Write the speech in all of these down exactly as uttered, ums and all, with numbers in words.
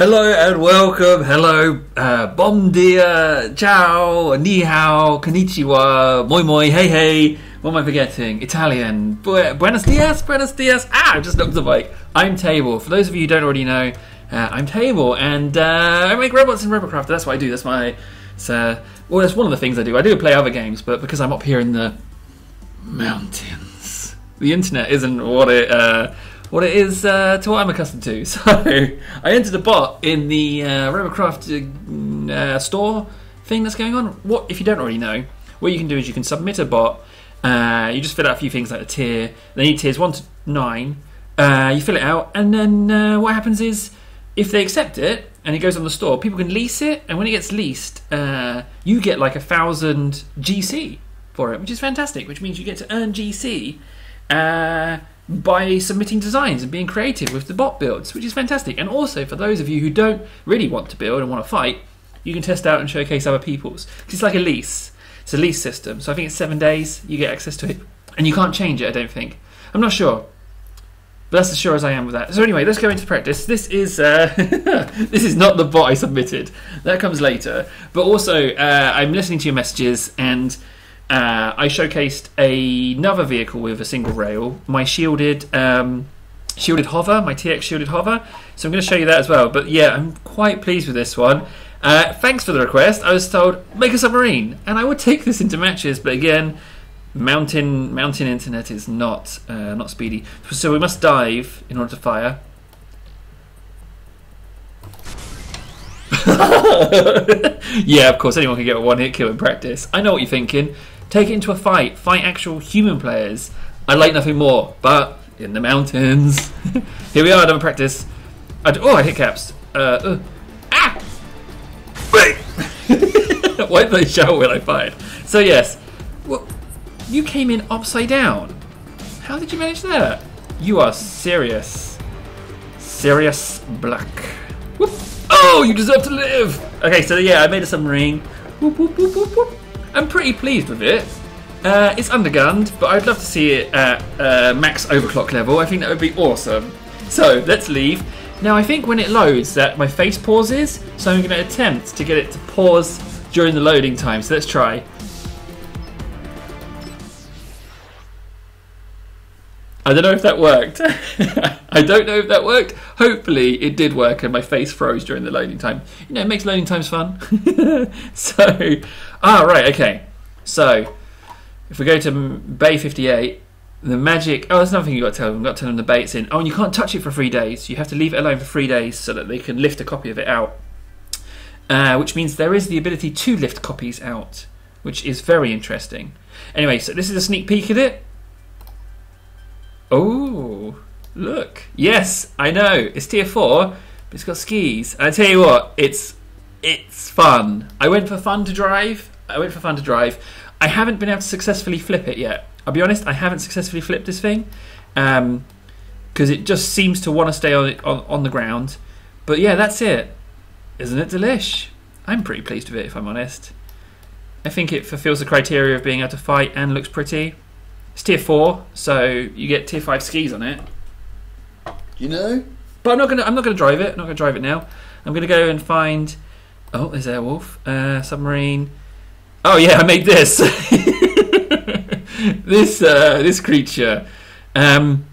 Hello and welcome, hello, uh, bom dia, ciao, ni hao, konnichiwa, moi moi, hey hey, what am I forgetting? Italian, Bu buenos dias, buenos dias, ah, I just knocked the bike. I'm Table, for those of you who don't already know, uh, I'm Table and uh, I make robots in Robocraft, that's what I do, that's my, uh, well that's one of the things I do. I do play other games, but because I'm up here in the mountains, the internet isn't what it, uh, what it is uh, to what I'm accustomed to. So I entered a bot in the uh, Robocraft uh, uh, store thing that's going on. What, if you don't already know, what you can do is you can submit a bot. Uh, you just fill out a few things like a tier. They need tiers one to nine. Uh, you fill it out, and then uh, what happens is if they accept it and it goes on the store, people can lease it. And when it gets leased, uh, you get like a thousand G C for it, which is fantastic. Which means you get to earn G C. Uh, by submitting designs and being creative with the bot builds, which is fantastic. And also for those of you who don't really want to build and want to fight, you can test out and showcase other people's. Because it's like a lease. It's a lease system. So I think it's seven days you get access to it. And you can't change it, I don't think. I'm not sure. But that's as sure as I am with that. So anyway, let's go into practice. This is uh, this is not the bot I submitted. That comes later. But also, uh, I'm listening to your messages and Uh, I showcased a, another vehicle with a single rail, my shielded um, shielded hover, my T X shielded hover. So I'm going to show you that as well. But yeah, I'm quite pleased with this one. Uh, thanks for the request. I was told, make a submarine. And I would take this into matches. But again, mountain mountain internet is not, uh, not speedy. So we must dive in order to fire. Yeah, of course, anyone can get a one-hit kill in practice. I know what you're thinking. Take it into a fight. Fight actual human players. I'd like nothing more, but in the mountains. Here we are, done practice. I d oh, I hit caps. Uh, uh. Ah! Wait! Why did I shout when I fired? So, yes. Well, you came in upside down. How did you manage that? You are serious. Serious black. Whoop! Oh, you deserve to live! Okay, so yeah, I made a submarine. Whoop, whoop, whoop, whoop, whoop. I'm pretty pleased with it. Uh, it's undergunned, but I'd love to see it at uh, max overclock level. I think that would be awesome. So, let's leave. Now, I think when it loads, that my face pauses, so I'm going to attempt to get it to pause during the loading time. So let's try. I don't know if that worked. I don't know if that worked. Hopefully it did work and my face froze during the loading time. You know, it makes loading times fun. So, ah, right, okay. So, if we go to bay fifty-eight, the magic, oh, there's nothing you've got to tell them. You've got to tell them the bait's in. Oh, and you can't touch it for three days. You have to leave it alone for three days so that they can lift a copy of it out. Uh, which means there is the ability to lift copies out, which is very interesting. Anyway, so this is a sneak peek at it. Oh, look. Yes, I know. It's tier four, but it's got skis. And I tell you what, it's it's fun. I went for fun to drive. I went for fun to drive. I haven't been able to successfully flip it yet. I'll be honest, I haven't successfully flipped this thing because um, it just seems to want to stay on, on, on the ground. But yeah, that's it. Isn't it delish? I'm pretty pleased with it, if I'm honest. I think it fulfills the criteria of being able to fight and looks pretty. It's tier four, so you get tier five skis on it. You know, but I'm not gonna. I'm not gonna drive it. I'm not gonna drive it now. I'm gonna go and find. Oh, there's Airwolf uh, submarine. Oh yeah, I made this. this uh, this creature. Um,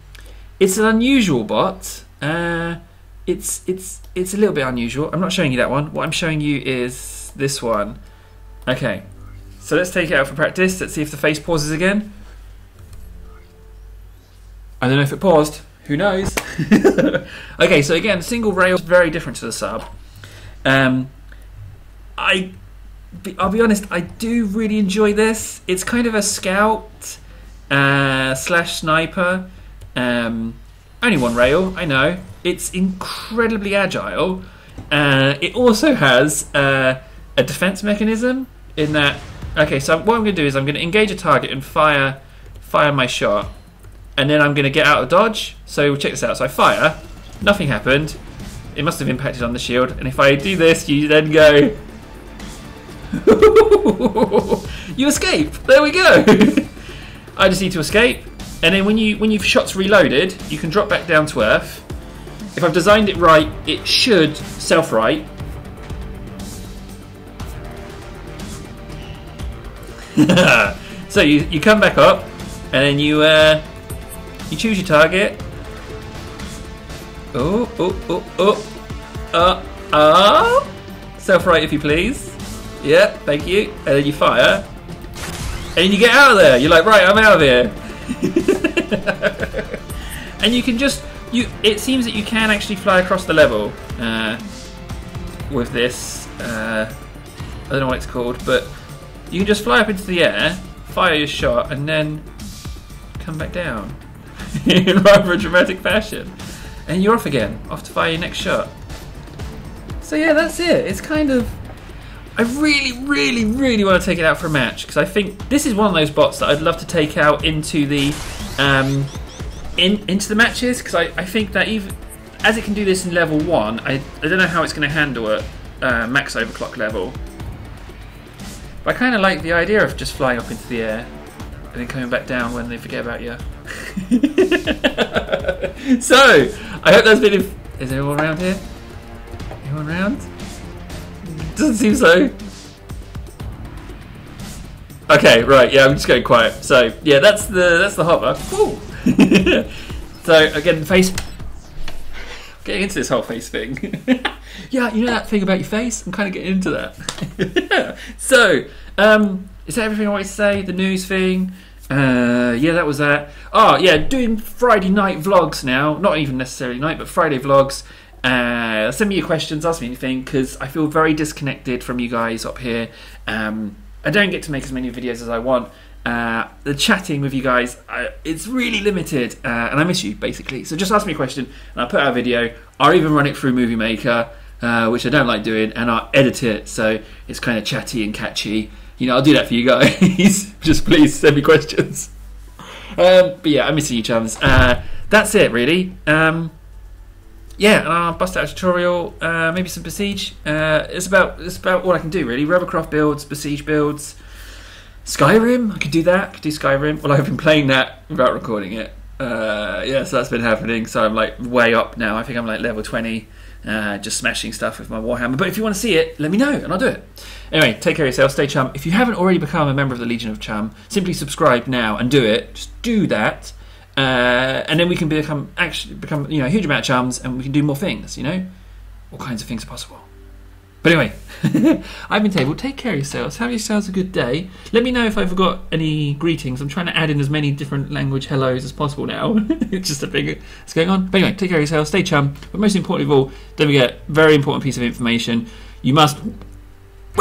it's an unusual bot. Uh, it's it's it's a little bit unusual. I'm not showing you that one. What I'm showing you is this one. Okay, so let's take it out for practice. Let's see if the face pauses again. I don't know if it paused. Who knows? Okay, so again, single rail is very different to the sub. Um, I, I'll be honest, I do really enjoy this. It's kind of a scout uh, slash sniper. Um, only one rail, I know. It's incredibly agile. Uh, it also has uh, a defense mechanism in that. Okay, so what I'm going to do is I'm going to engage a target and fire, fire my shot. And then I'm going to get out of dodge. So check this out. So I fire. Nothing happened. It must have impacted on the shield. And if I do this, you then go. You escape. There we go. I just need to escape. And then when you when you've shots reloaded, you can drop back down to earth. If I've designed it right, it should self-right. So you, you come back up, and then you uh, you choose your target. Oh, oh, oh, oh, uh, uh. Self-right, if you please. Yeah, thank you. And then you fire, and you get out of there. You're like, right, I'm out of here. And you can just you. It seems that you can actually fly across the level uh, with this. Uh, I don't know what it's called, but you can just fly up into the air, fire your shot, and then come back down in rather a dramatic fashion. And you're off again, off to fire your next shot. So yeah, that's it. It's kind of... I really, really, really want to take it out for a match, because I think this is one of those bots that I'd love to take out into the um, in into the matches, because I, I think that even as it can do this in level one, I, I don't know how it's going to handle it uh, max overclock level. But I kind of like the idea of just flying up into the air and then coming back down when they forget about you. So, I hope that's been... Is there anyone around here? Anyone around? Doesn't seem so. Okay, right, yeah, I'm just going quiet. So, yeah, that's the that's the hopper. Cool. So, again, face... I'm getting into this whole face thing. Yeah, you know that thing about your face? I'm kind of getting into that. So, um, is that everything I wanted to say? The news thing? Uh, yeah, that was that. Oh, yeah, doing Friday night vlogs now. Not even necessarily night, but Friday vlogs. Uh, send me your questions, ask me anything, because I feel very disconnected from you guys up here. Um, I don't get to make as many videos as I want. Uh, the chatting with you guys, I, it's really limited, uh, and I miss you, basically. So just ask me a question, and I'll put out a video. I'll even run it through Movie Maker, uh, which I don't like doing, and I'll edit it so it's kind of chatty and catchy. You know, I'll do that for you guys. Just please send me questions. Um, but yeah, I'm missing you, chums. Uh, that's it, really. Um... Yeah, and I'll bust out a tutorial, uh, maybe some Besiege. Uh, it's about it's about all I can do, really. Robocraft builds, Besiege builds, Skyrim. I could do that. I could do Skyrim. Well, I've been playing that without recording it. Uh, yeah, so that's been happening. So I'm like way up now. I think I'm like level twenty, uh, just smashing stuff with my Warhammer. But if you want to see it, let me know, and I'll do it. Anyway, take care of yourself. Stay chum. If you haven't already become a member of the Legion of Chum, simply subscribe now and do it. Just do that. Uh, and then we can become actually become you know a huge amount of chums, and we can do more things. You know, all kinds of things are possible. But anyway, I've been Table. Take care of yourselves. Have yourselves a good day. Let me know if I forgot any greetings. I'm trying to add in as many different language hellos as possible now. It's just a big what's going on. But anyway, take care of yourselves. Stay chum. But most importantly of all, don't forget very important piece of information. You must